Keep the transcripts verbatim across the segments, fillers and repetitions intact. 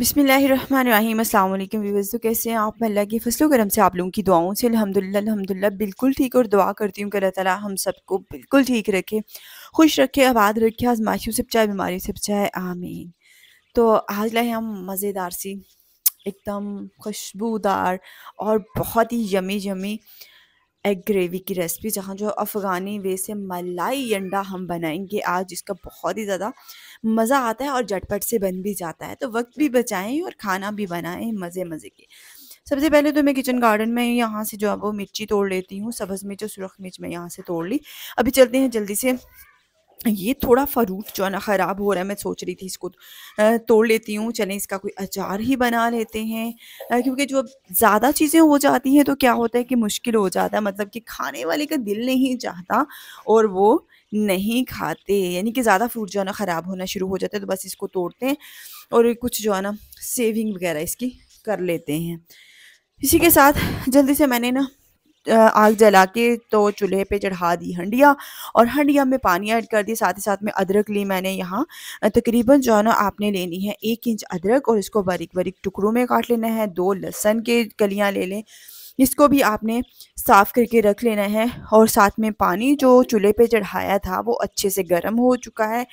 बिस्मिल्लाहिर्रहमानिर्रहीम। अस्सलाम वालेकुम व्यूअर्स, तो कैसे हैं आप? अल्लाह की फसलो करम से, आप लोगों की दुआओं से अल्हम्दुलिल्लाह अल्हम्दुलिल्लाह बिल्कुल ठीक। और दुआ करती हूँ कि अल्लाह ताला हम सबको बिल्कुल ठीक रखे, खुश रखे, आबाद रखे, आजमाइशों से बचाए, बीमारी से बचाए, आमीन। तो आज लाए हम मज़ेदार सी, एकदम खुशबूदार और बहुत ही यमी यमी एग ग्रेवी की रेसिपी, जहाँ जो अफ़गानी वे से मलाई अंडा हम बनाएंगे आज, जिसका बहुत ही ज़्यादा मज़ा आता है और झटपट से बन भी जाता है। तो वक्त भी बचाएं और खाना भी बनाएं मज़े मज़े के। सबसे पहले तो मैं किचन गार्डन में यहाँ से जो है वो मिर्ची तोड़ लेती हूँ, सब्ज़ मिर्च और सुरख मिर्च मैं यहाँ से तोड़ ली। अभी चलते हैं जल्दी से, ये थोड़ा फरूट जो है ना ख़राब हो रहा है, मैं सोच रही थी इसको तोड़ लेती हूँ, चलें इसका कोई अचार ही बना लेते हैं, क्योंकि जो ज़्यादा चीज़ें हो जाती हैं तो क्या होता है कि मुश्किल हो जाता है, मतलब कि खाने वाले का दिल नहीं चाहता और वो नहीं खाते, यानी कि ज़्यादा फ्रूट जो है ना ख़राब होना शुरू हो जाता है। तो बस इसको तोड़ते हैं और कुछ जो है ना सेविंग वगैरह इसकी कर लेते हैं। इसी के साथ जल्दी से मैंने ना आग जला के तो चूल्हे पे चढ़ा दी हंडिया, और हंडिया में पानी ऐड कर दिया, साथ ही साथ में अदरक ली मैंने यहाँ तकरीबन जो है ना, आपने लेनी है एक इंच अदरक और इसको बारीक बारीक टुकड़ों में काट लेना है। दो लहसुन के कलियाँ ले लें, इसको भी आपने साफ़ करके रख लेना है। और साथ में पानी जो चूल्हे पे चढ़ाया था वो अच्छे से गर्म हो चुका है।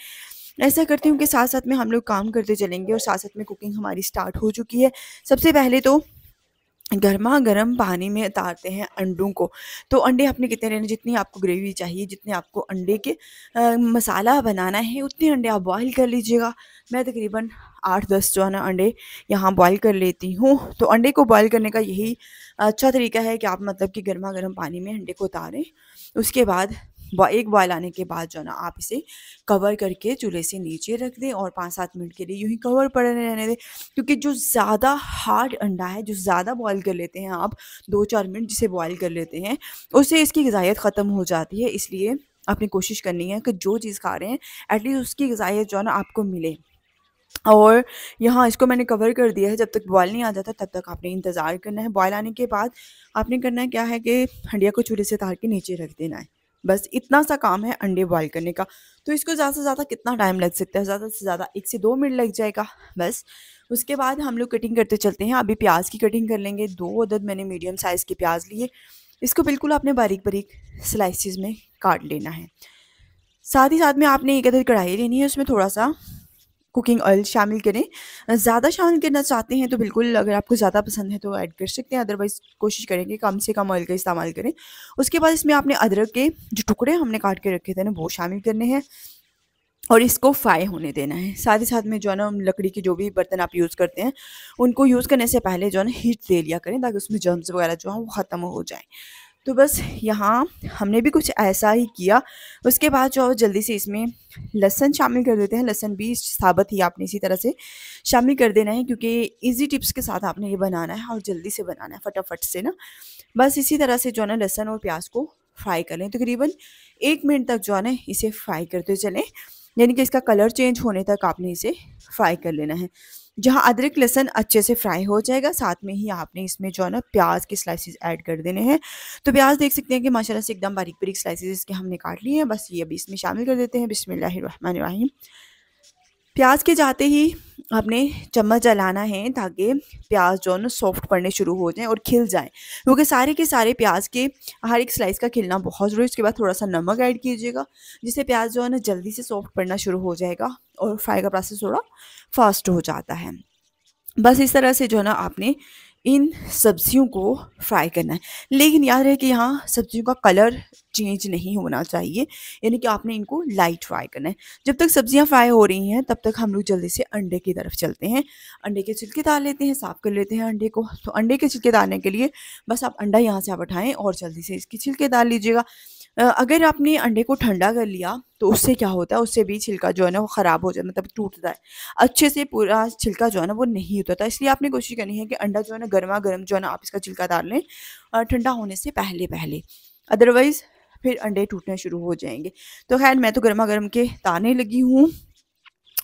ऐसा करती हूँ कि साथ साथ में हम लोग काम करते चलेंगे और साथ साथ में कुकिंग हमारी स्टार्ट हो चुकी है। सबसे पहले तो गर्मा गर्म पानी में उतारते हैं अंडों को। तो अंडे आपने कितने लेने, जितनी आपको ग्रेवी चाहिए, जितने आपको अंडे के आ, मसाला बनाना है उतने अंडे आप बॉयल कर लीजिएगा। मैं तकरीबन आठ दस जो है ना अंडे यहाँ बॉयल कर लेती हूँ। तो अंडे को बॉयल करने का यही अच्छा तरीका है कि आप मतलब कि गर्मा गर्म पानी में अंडे को उतारें, उसके बाद एक बॉयल आने के बाद जो है ना आप इसे कवर करके चूल्हे से नीचे रख दें और पाँच सात मिनट के लिए यूं ही कवर पड़े रहने दें, क्योंकि जो ज़्यादा हार्ड अंडा है, जो ज़्यादा बॉयल कर लेते हैं आप, दो चार मिनट जिसे बॉयल कर लेते हैं, उससे इसकी ग़िज़ायत ख़त्म हो जाती है। इसलिए आपने कोशिश करनी है कि जो चीज़ खा रहे हैं एटलीस्ट उसकी ग़िज़ायत जो है ना आपको मिले। और यहाँ इसको मैंने कवर कर दिया है, जब तक बॉयल नहीं आ जाता तब तक आपने इंतज़ार करना है। बॉयल आने के बाद आपने करना क्या है कि हंडिया को चूल्हे से उतार के नीचे रख देना है। बस इतना सा काम है अंडे बॉयल करने का। तो इसको ज़्यादा से ज़्यादा कितना टाइम लग सकता है, ज़्यादा से ज़्यादा एक से दो मिनट लग जाएगा बस। उसके बाद हम लोग कटिंग करते चलते हैं। अभी प्याज की कटिंग कर लेंगे। दो अदद मैंने मीडियम साइज़ के प्याज लिए, इसको बिल्कुल आपने बारीक बारीक स्लाइसिस में काट लेना है। साथ ही साथ में आपने एक अदद कढ़ाई लेनी है, उसमें थोड़ा सा कुकिंग ऑयल शामिल करें। ज़्यादा शामिल करना चाहते हैं तो बिल्कुल, अगर आपको ज़्यादा पसंद है तो ऐड कर सकते हैं, अदरवाइज़ कोशिश करेंगे कम से कम ऑयल का इस्तेमाल करें। उसके बाद इसमें आपने अदरक के जो टुकड़े हमने काट के रखे थे ना वो शामिल करने हैं और इसको फ्राई होने देना है। साथ ही साथ में जो है ना लकड़ी के जो भी बर्तन आप यूज़ करते हैं उनको यूज़ करने से पहले जो है ना हीट दे लिया करें, ताकि उसमें जर्म्स वगैरह जो है वो ख़त्म हो जाए। तो बस यहाँ हमने भी कुछ ऐसा ही किया। उसके बाद जो जल्दी से इसमें लहसुन शामिल कर देते हैं। लहसुन भी साबत ही आपने इसी तरह से शामिल कर देना है, क्योंकि इजी टिप्स के साथ आपने ये बनाना है और जल्दी से बनाना है फटाफट से ना। बस इसी तरह से जो है ना लहसुन और प्याज को फ्राई कर लें, तकरीबन तो एक मिनट तक जो है ना इसे फ्राई करते चलें, यानी कि इसका कलर चेंज होने तक आपने इसे फ्राई कर लेना है। जहाँ अदरक लहसुन अच्छे से फ्राई हो जाएगा, साथ में ही आपने इसमें जो है ना प्याज के स्लाइसेस ऐड कर देने हैं। तो प्याज देख सकते हैं कि माशाल्लाह से एकदम बारीक बारीक स्लाइसेस इसके हमने काट लिए हैं। बस ये अभी इसमें शामिल कर देते हैं। बिस्मिल्लाहिर्रहमानिर्रहीम। प्याज के जाते ही आपने चम्मच चलाना है, ताकि प्याज जो है ना सॉफ्ट पड़ने शुरू हो जाए और खिल जाए, क्योंकि सारे के सारे प्याज के हर एक स्लाइस का खिलना बहुत ज़रूरी है। उसके बाद थोड़ा सा नमक ऐड कीजिएगा, जिससे प्याज जो है ना जल्दी से सॉफ्ट पड़ना शुरू हो जाएगा और फ्राई का प्रोसेस थोड़ा फास्ट हो जाता है। बस इस तरह से जो है ना आपने इन सब्जियों को फ्राई करना है, लेकिन याद रहे कि यहाँ सब्जियों का कलर चेंज नहीं होना चाहिए, यानी कि आपने इनको लाइट फ्राई करना है। जब तक सब्जियाँ फ्राई हो रही हैं तब तक हम लोग जल्दी से अंडे की तरफ चलते हैं। अंडे के छिलके डाल लेते हैं, साफ़ कर लेते हैं अंडे को। तो अंडे के छिलके डालने के लिए बस आप अंडा यहाँ से आप उठाएँ और जल्दी से इसके छिलके डाल लीजिएगा। अगर आपने अंडे को ठंडा कर लिया तो उससे क्या होता है, उससे भी छिलका जो है ना वो ख़राब हो जाता है, मतलब टूटता है, अच्छे से पूरा छिलका जो है ना वो नहीं होता था। इसलिए आपने कोशिश करनी है कि अंडा जो है ना गर्मा गर्म जो है ना आप इसका छिलका डाल लें, ठंडा होने से पहले पहले, अदरवाइज़ फिर अंडे टूटने शुरू हो जाएंगे। तो खैर मैं तो गर्मा गर्म के ताने लगी हूँ,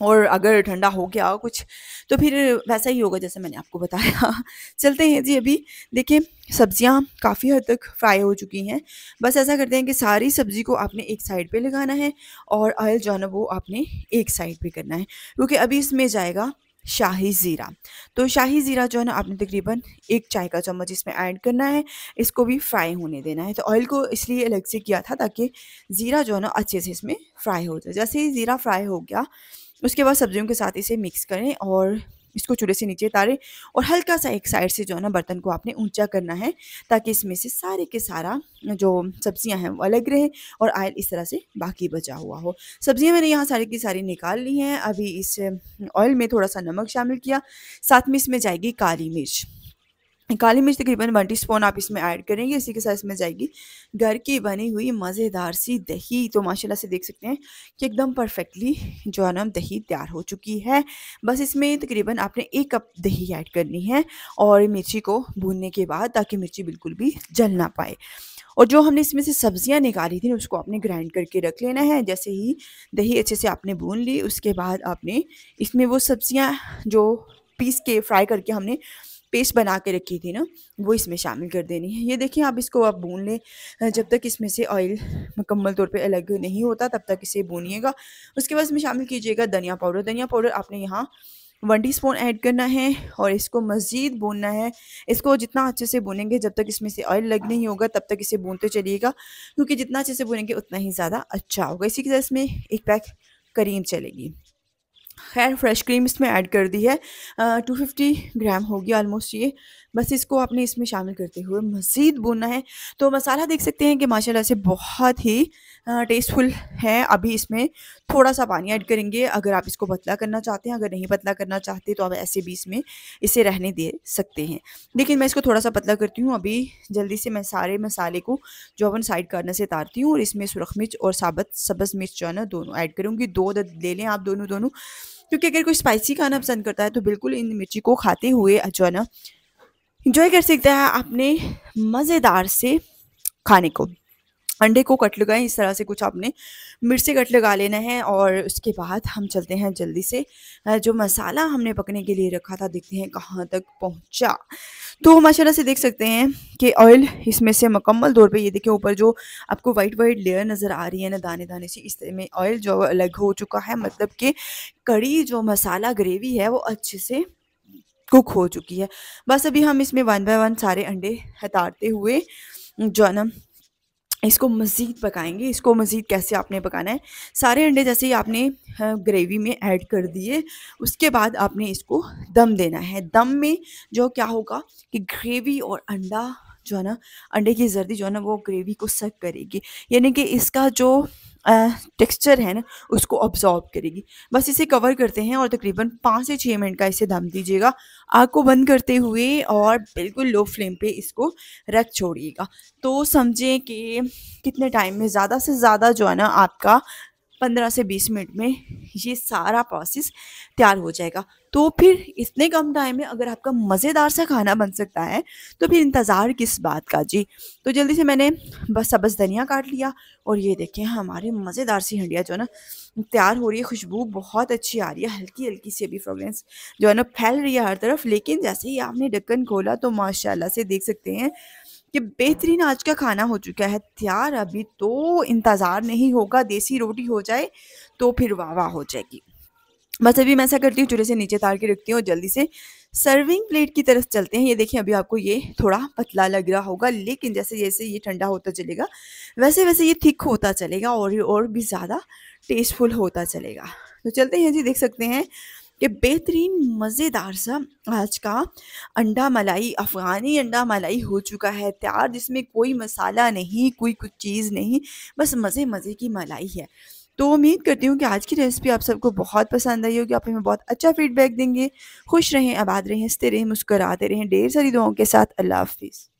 और अगर ठंडा हो गया कुछ तो फिर वैसा ही होगा जैसे मैंने आपको बताया। चलते हैं जी। अभी देखिए सब्जियां काफ़ी हद तक फ्राई हो चुकी हैं। बस ऐसा करते हैं कि सारी सब्जी को आपने एक साइड पे लगाना है और ऑयल जो है ना वो आपने एक साइड पे करना है, क्योंकि अभी इसमें जाएगा शाही ज़ीरा। तो शाही ज़ीरा जो है ना आपने तकरीबन एक चाय का चम्मच इसमें ऐड करना है, इसको भी फ्राई होने देना है। तो ऑयल को इसलिए अलग से किया था ताकि ज़ीरा जो है ना अच्छे से इसमें फ्राई हो जाए। जैसे ही ज़ीरा फ्राई हो गया उसके बाद सब्जियों के साथ इसे मिक्स करें और इसको चूल्हे से नीचे उतारें और हल्का सा एक साइड से जो है ना बर्तन को आपने ऊंचा करना है ताकि इसमें से सारे के सारा जो सब्जियां हैं वो अलग रहें और आयल इस तरह से बाकी बचा हुआ हो। सब्जियां मैंने यहाँ सारी की सारी निकाल ली हैं। अभी इस ऑयल में थोड़ा सा नमक शामिल किया, साथ में इसमें जाएगी काली मिर्च। काली मिर्च तकरीबन वन टी स्पून आप इसमें ऐड करेंगे। इसी के साथ इसमें जाएगी घर की बनी हुई मज़ेदार सी दही। तो माशाल्लाह से देख सकते हैं कि एकदम परफेक्टली जो है ना दही तैयार हो चुकी है। बस इसमें तकरीबन आपने एक कप दही ऐड करनी है और मिर्ची को भूनने के बाद, ताकि मिर्ची बिल्कुल भी जल ना पाए। और जो हमने इसमें से सब्जियां निकाली थी उसको आपने ग्राइंड करके रख लेना है। जैसे ही दही अच्छे से आपने भून ली उसके बाद आपने इसमें वो सब्जियाँ जो पीस के फ्राई करके हमने पेस्ट बना के रखी थी ना वो इसमें शामिल कर देनी है। ये देखिए आप इसको आप भून लें, जब तक इसमें से ऑयल मुकम्मल तौर पे अलग नहीं होता तब तक इसे भूनिएगा। उसके बाद इसमें शामिल कीजिएगा धनिया पाउडर। धनिया पाउडर आपने यहाँ वन टी स्पून ऐड करना है और इसको मज़ीद भूनना है। इसको जितना अच्छे से भूनेंगे, जब तक इसमें से ऑयल लग नहीं होगा तब तक इसे भूनते चलिएगा, क्योंकि जितना अच्छे से भूनेंगे उतना ही ज़्यादा अच्छा होगा। इसी के साथ इसमें एक पैक करीम चलेगी। खैर फ्रेश क्रीम इसमें ऐड कर दी है, टू फिफ्टी ग्राम होगी ऑलमोस्ट ये। बस इसको आपने इसमें शामिल करते हुए मज़ीद भूनना है। तो मसाला देख सकते हैं कि माशाल्लाह से बहुत ही टेस्टफुल है। अभी इसमें थोड़ा सा पानी ऐड करेंगे, अगर आप इसको पतला करना चाहते हैं। अगर नहीं पतला करना चाहते तो आप ऐसे भी इसमें इसे रहने दे सकते हैं, लेकिन मैं इसको थोड़ा सा पतला करती हूँ। अभी जल्दी से मैं सारे मसाले को जो अपन साइड कार्नर से उतारती हूँ और इसमें सुरख मिर्च और साबुत सब्ज़ मिर्च जो है ना दोनों ऐड करूँगी। दो ले लें आप दोनों दोनों, क्योंकि अगर कोई स्पाइसी खाना पसंद करता है तो बिल्कुल इन मिर्ची को खाते हुए जो है ना इंजॉय कर सकता है अपने मज़ेदार से खाने को। अंडे को कट लगाएं, इस तरह से कुछ आपने मिर्ची कट लगा लेना है। और उसके बाद हम चलते हैं जल्दी से, जो मसाला हमने पकने के लिए रखा था देखते हैं कहाँ तक पहुँचा। तो माशाल्लाह से देख सकते हैं कि ऑयल इसमें से मुकम्मल तौर पे, ये देखिए ऊपर जो आपको वाइट वाइट लेयर नज़र आ रही है ना दाने दाने से, इस तरह में ऑयल जो अलग हो चुका है, मतलब कि कड़ी जो मसाला ग्रेवी है वो अच्छे से कुक हो चुकी है। बस अभी हम इसमें वन बाय वन सारे अंडे हटाते हुए जो है ना इसको मज़ीद पकाएंगे। इसको मज़ीद कैसे आपने पकाना है, सारे अंडे जैसे ही आपने ग्रेवी में ऐड कर दिए उसके बाद आपने इसको दम देना है। दम में जो क्या होगा कि ग्रेवी और अंडा जो है ना, अंडे की जर्दी जो है ना वो ग्रेवी को सक करेगी, यानी कि इसका जो टेक्सचर है ना उसको अब्जॉर्ब करेगी। बस इसे कवर करते हैं और तकरीबन पाँच से छः मिनट का इसे दम दीजिएगा, आग को बंद करते हुए, और बिल्कुल लो फ्लेम पे इसको रख छोड़िएगा। तो समझें कि कितने टाइम में, ज़्यादा से ज़्यादा जो है ना आपका पंद्रह से बीस मिनट में ये सारा प्रोसेस तैयार हो जाएगा। तो फिर इतने कम टाइम में अगर आपका मज़ेदार सा खाना बन सकता है तो फिर इंतज़ार किस बात का जी। तो जल्दी से मैंने बस सब्ज़ धनिया काट लिया और ये देखें हमारे मज़ेदार सी हंडियाँ जो है ना तैयार हो रही है। खुशबू बहुत अच्छी आ रही है, हल्की हल्की से भी फ्रेगरेंस जो है ना फैल रही है हर तरफ। लेकिन जैसे ही आपने ढक्कन खोला तो माशाल्लाह से देख सकते हैं कि बेहतरीन आज का खाना हो चुका है तैयार। अभी तो इंतज़ार नहीं होगा, देसी रोटी हो जाए तो फिर वाह वाह हो जाएगी। बस अभी मैं ऐसा करती हूँ, चूल्हे से नीचे उतार के रखती हूँ। जल्दी से सर्विंग प्लेट की तरफ चलते हैं। ये देखिए अभी आपको ये थोड़ा पतला लग रहा होगा, लेकिन जैसे जैसे ये ठंडा होता चलेगा वैसे वैसे ये थिक होता चलेगा और और भी ज़्यादा टेस्टफुल होता चलेगा। तो चलते हैं जी, देख सकते हैं कि बेहतरीन मज़ेदार सा आज का अंडा मलाई, अफ़ग़ानी अंडा मलाई हो चुका है तैयार, जिसमें कोई मसाला नहीं, कोई कुछ चीज़ नहीं, बस मज़े मज़े की मलाई है। तो उम्मीद करती हूँ कि आज की रेसिपी आप सबको बहुत पसंद आई होगी। आप हमें बहुत अच्छा फीडबैक देंगे। खुश रहें, आबाद रहें, हंसते रहें, मुस्कराते रहें। ढेर सारी दुआओं के साथ अल्लाह हाफ़िज़।